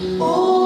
Oh.